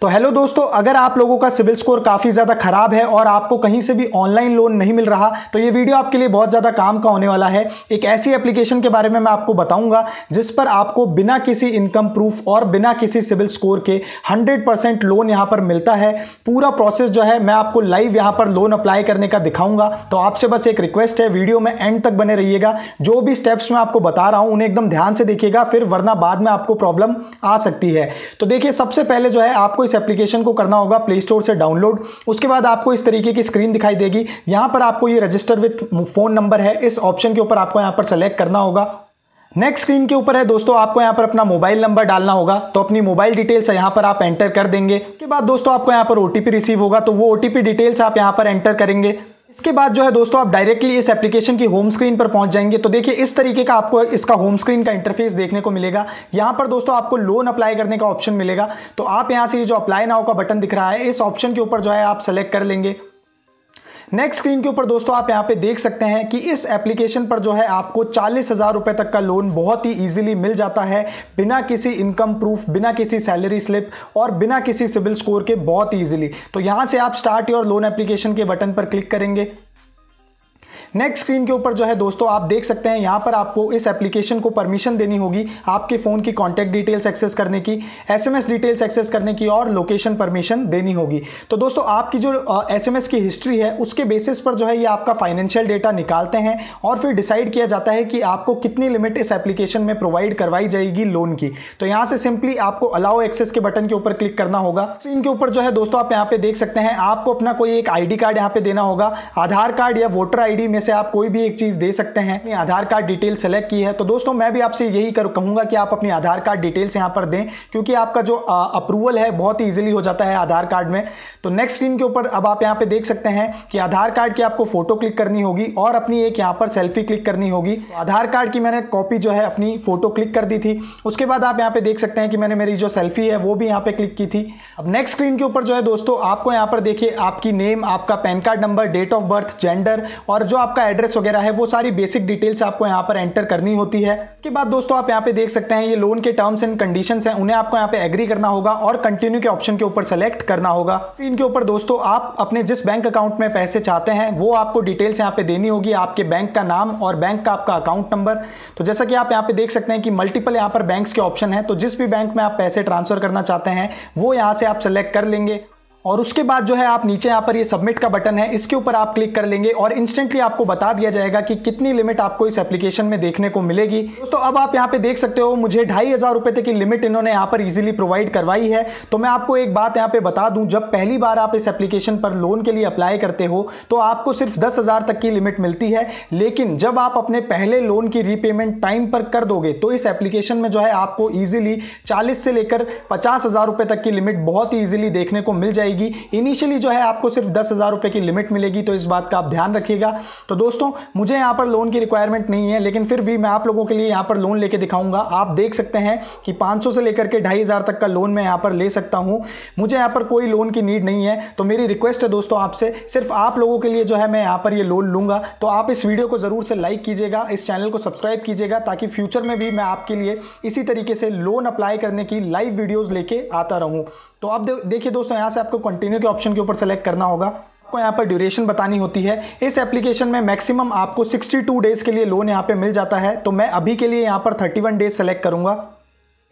तो हेलो दोस्तों, अगर आप लोगों का सिविल स्कोर काफ़ी ज़्यादा खराब है और आपको कहीं से भी ऑनलाइन लोन नहीं मिल रहा तो ये वीडियो आपके लिए बहुत ज़्यादा काम का होने वाला है। एक ऐसी एप्लीकेशन के बारे में मैं आपको बताऊंगा जिस पर आपको बिना किसी इनकम प्रूफ और बिना किसी सिविल स्कोर के 100% लोन यहाँ पर मिलता है। पूरा प्रोसेस जो है मैं आपको लाइव यहाँ पर लोन अप्लाई करने का दिखाऊंगा। तो आपसे बस एक रिक्वेस्ट है, वीडियो में एंड तक बने रहिएगा। जो भी स्टेप्स मैं आपको बता रहा हूँ उन्हें एकदम ध्यान से देखिएगा, फिर वरना बाद में आपको प्रॉब्लम आ सकती है। तो देखिए, सबसे पहले जो है आपको इस एप्लीकेशन को करना होगा प्ले स्टोर से डाउनलोड। उसके बाद आपको इस तरीके की स्क्रीन दिखाई देगी, यहाँ पर आपको ये रजिस्टर विथ फोन नंबर है, इस ऑप्शन के ऊपर आपको यहाँ पर सेलेक्ट करना होगा। नेक्स्ट स्क्रीन के ऊपर है दोस्तों, आपको यहाँ पर अपना मोबाइल नंबर डालना होगा, तो अपनी मोबाइल डिटेल्स यहाँ पर आप एंटर कर देंगे। उसके बाद दोस्तों आपको यहाँ पर ओटीपी रिसीव होगा, तो वो ओटीपी डिटेल्स आप यहाँ पर एंटर करेंगे। इसके बाद जो है दोस्तों आप डायरेक्टली इस एप्लीकेशन की होम स्क्रीन पर पहुंच जाएंगे। तो देखिए, इस तरीके का आपको इसका होम स्क्रीन का इंटरफेस देखने को मिलेगा। यहाँ पर दोस्तों आपको लोन अप्लाई करने का ऑप्शन मिलेगा, तो आप यहाँ से जो अप्लाई नाउ का बटन दिख रहा है इस ऑप्शन के ऊपर जो है आप सेलेक्ट कर लेंगे। नेक्स्ट स्क्रीन के ऊपर दोस्तों आप यहाँ पे देख सकते हैं कि इस एप्लीकेशन पर जो है आपको 40,000 रुपये तक का लोन बहुत ही इजीली मिल जाता है, बिना किसी इनकम प्रूफ, बिना किसी सैलरी स्लिप और बिना किसी सिविल स्कोर के, बहुत इजीली। तो यहाँ से आप स्टार्ट योर लोन एप्लीकेशन के बटन पर क्लिक करेंगे। नेक्स्ट स्क्रीन के ऊपर जो है दोस्तों आप देख सकते हैं, यहाँ पर आपको इस एप्लीकेशन को परमिशन देनी होगी आपके फ़ोन की कॉन्टैक्ट डिटेल्स एक्सेस करने की, एसएमएस डिटेल्स एक्सेस करने की और लोकेशन परमिशन देनी होगी। तो दोस्तों आपकी जो एसएमएस की हिस्ट्री है उसके बेसिस पर जो है ये आपका फाइनेंशियल डेटा निकालते हैं और फिर डिसाइड किया जाता है कि आपको कितनी लिमिट इस एप्लीकेशन में प्रोवाइड करवाई जाएगी लोन की। तो यहाँ से सिंपली आपको अलाउ एक्सेस के बटन के ऊपर क्लिक करना होगा। स्क्रीन के ऊपर जो है दोस्तों आप यहाँ पर देख सकते हैं, आपको अपना कोई एक आई डी कार्ड यहाँ पर देना होगा, आधार कार्ड या वोटर आई डी में से आप कोई भी एक चीज दे सकते हैं। आधार कार्ड डिटेल सेलेक्ट की है, तो दोस्तों मैं भी आपसे यही कहूंगा कि आप अपनी आधार कार्ड डिटेल्स यहां पर दें, क्योंकि आपका जो अप्रूवल है बहुत ही इजीली हो जाता है आधार कार्ड में। तो नेक्स्ट स्क्रीन के ऊपर अब आप यहां पे देख सकते हैं कि आधार कार्ड की आपको फोटो क्लिक करनी होगी और अपनी एक यहां पर सेल्फी क्लिक करनी होगी। आधार कार्ड की मैंने कॉपी जो है अपनी फोटो क्लिक कर दी थी। उसके बाद आप यहां पे देख सकते हैं कि मैंने मेरी जो सेल्फी है वो भी यहां पे क्लिक की थी। अब नेक्स्ट स्क्रीन के ऊपर जो है दोस्तों आपको यहां पर देखिए आपकी नेम, आपका PAN card number, date of birth, gender और जो आपका एड्रेस वगैरह है वो सारी बेसिक डिटेल्स आपको यहाँ पर एंटर करनी होती है। इसके बाद दोस्तों आप यहाँ पे देख सकते हैं ये लोन के टर्म्स एंड कंडीशंस हैं, उन्हें आपको यहाँ पे एग्री करना होगा और कंटिन्यू के ऑप्शन के ऊपर सेलेक्ट करना होगा। स्क्रीन के ऊपर दोस्तों आप अपने जिस बैंक अकाउंट में पैसे चाहते हैं वो आपको डिटेल्स यहाँ पे देनी होगी, आपके बैंक का नाम और बैंक का आपका अकाउंट नंबर। तो जैसा कि आप यहाँ पे देख सकते हैं कि मल्टीपल यहाँ पर बैंक्स के ऑप्शन है, तो जिस भी बैंक में आप पैसे ट्रांसफर करना चाहते हैं वो यहाँ से आप सेलेक्ट कर लेंगे। और उसके बाद जो है आप नीचे यहाँ पर ये सबमिट का बटन है, इसके ऊपर आप क्लिक कर लेंगे और इंस्टेंटली आपको बता दिया जाएगा कि कितनी लिमिट आपको इस एप्लीकेशन में देखने को मिलेगी। दोस्तों अब आप यहाँ पे देख सकते हो मुझे 2,500 रुपये तक की लिमिट इन्होंने यहाँ पर इजीली प्रोवाइड करवाई है। तो मैं आपको एक बात यहाँ पे बता दूँ, जब पहली बार आप इस एप्लीकेशन पर लोन के लिए अप्लाई करते हो तो आपको सिर्फ 10,000 तक की लिमिट मिलती है, लेकिन जब आप अपने पहले लोन की रीपेमेंट टाइम पर कर दोगे तो इस एप्लीकेशन में जो है आपको ईजिली 40 से लेकर 50,000 रुपये तक की लिमिट बहुत ही ईजिली देखने को मिल जाएगी। इनिशियली जो है आपको सिर्फ 10,000 रुपये की लिमिट मिलेगी, तो इस बात का आप ध्यान रखिएगा। तो दोस्तों मुझे यहाँ पर लोन की रिक्वायरमेंट नहीं है, लेकिन फिर भी मैं आप लोगों के लिए यहाँ पर लोन लेके दिखाऊंगा। आप देख सकते हैं कि 500 से लेकर के 2,500 तक का लोन मैं यहाँ पर ले सकता हूँ, मुझे यहाँ पर कोई लोन की नीड नहीं है। तो मेरी रिक्वेस्ट है दोस्तों आपसे, सिर्फ आप लोगों के लिए जो है मैं यहाँ पर ये लोन लूँगा। तो आप इस वीडियो को ज़रूर से लाइक कीजिएगा, इस चैनल को सब्सक्राइब कीजिएगा, ताकि फ्यूचर में भी मैं आपके लिए इसी तरीके से लोन अप्लाई करने की लाइव वीडियोज़ लेके आता रहूँ। तो आप देखिए दोस्तों, यहाँ से आपको कंटिन्यू के ऑप्शन के ऊपर सेलेक्ट करना होगा। आपको यहाँ पर ड्यूरेशन बतानी होती है। इस एप्लीकेशन में मैक्सिमम आपको 62 डेज के लिए लोन यहाँ पे मिल जाता है, तो मैं अभी के लिए यहाँ पर 31 डेज सेलेक्ट करूँगा।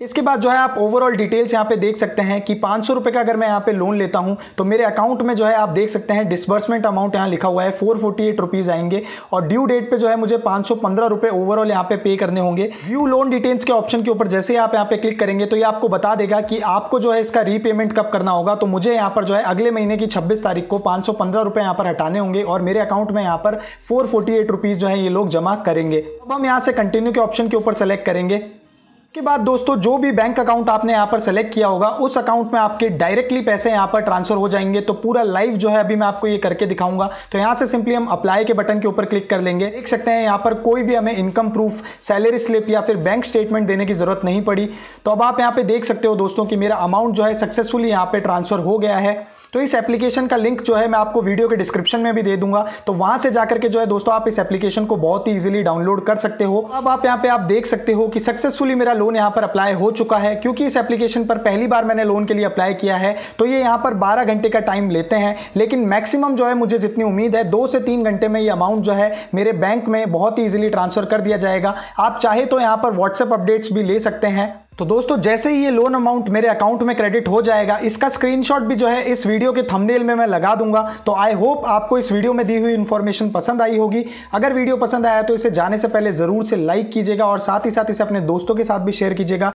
इसके बाद जो है आप ओवरऑल डिटेल्स यहाँ पे देख सकते हैं कि 500 रुपये का अगर मैं यहाँ पे लोन लेता हूँ तो मेरे अकाउंट में जो है आप देख सकते हैं डिस्बर्समेंट अमाउंट यहाँ लिखा हुआ है 448 रुपीज़ आएंगे और ड्यू डेट पे जो है मुझे 515 रुपये ओवरऑल यहाँ पे पे करने होंगे। व्यू लोन डिटेल्स के ऑप्शन के ऊपर जैसे ही आप यहाँ पे क्लिक करेंगे तो ये आपको बता देगा कि आपको जो है इसका रीपेमेंट कब करना होगा। तो मुझे यहाँ पर जो है अगले महीने की 26 तारीख को 515 रुपये यहाँ पर हटाने होंगे और मेरे अकाउंट में यहाँ पर 448 रुपीज़ जो है ये लोग जमा करेंगे। अब हम यहाँ से कंटिन्यू के ऑप्शन के ऊपर सेलेक्ट करेंगे। के बाद दोस्तों जो भी बैंक अकाउंट आपने यहाँ पर सेलेक्ट किया होगा उस अकाउंट में आपके डायरेक्टली पैसे यहाँ पर ट्रांसफर हो जाएंगे। तो पूरा लाइव जो है अभी मैं आपको ये करके दिखाऊंगा। तो यहाँ से सिंपली हम अप्लाई के बटन के ऊपर क्लिक कर लेंगे। देख सकते हैं यहाँ पर कोई भी हमें इनकम प्रूफ, सैलरी स्लिप या फिर बैंक स्टेटमेंट देने की जरूरत नहीं पड़ी। तो अब आप यहाँ पर देख सकते हो दोस्तों कि मेरा अमाउंट जो है सक्सेसफुली यहाँ पर ट्रांसफर हो गया है। तो इस एप्लीकेशन का लिंक जो है मैं आपको वीडियो के डिस्क्रिप्शन में भी दे दूंगा, तो वहाँ से जाकर के जो है दोस्तों आप इस एप्लीकेशन को बहुत ही ईजिली डाउनलोड कर सकते हो। अब आप यहाँ पर आप देख सकते हो कि सक्सेसफुली मेरा लोन यहाँ पर अप्लाई हो चुका है। क्योंकि इस एप्लीकेशन पर पहली बार मैंने लोन के लिए अप्लाई किया है तो ये यहाँ पर 12 घंटे का टाइम लेते हैं, लेकिन मैक्सिमम जो है मुझे जितनी उम्मीद है 2 से 3 घंटे में ये अमाउंट जो है मेरे बैंक में बहुत ही ईजिली ट्रांसफर कर दिया जाएगा। आप चाहे तो यहाँ पर व्हाट्सएप अपडेट्स भी ले सकते हैं। तो दोस्तों जैसे ही ये लोन अमाउंट मेरे अकाउंट में क्रेडिट हो जाएगा, इसका स्क्रीनशॉट भी जो है इस वीडियो के थंबनेल में मैं लगा दूंगा। तो आई होप आपको इस वीडियो में दी हुई इन्फॉर्मेशन पसंद आई होगी। अगर वीडियो पसंद आया तो इसे जाने से पहले ज़रूर से लाइक कीजिएगा और साथ ही इसे अपने दोस्तों के साथ भी शेयर कीजिएगा।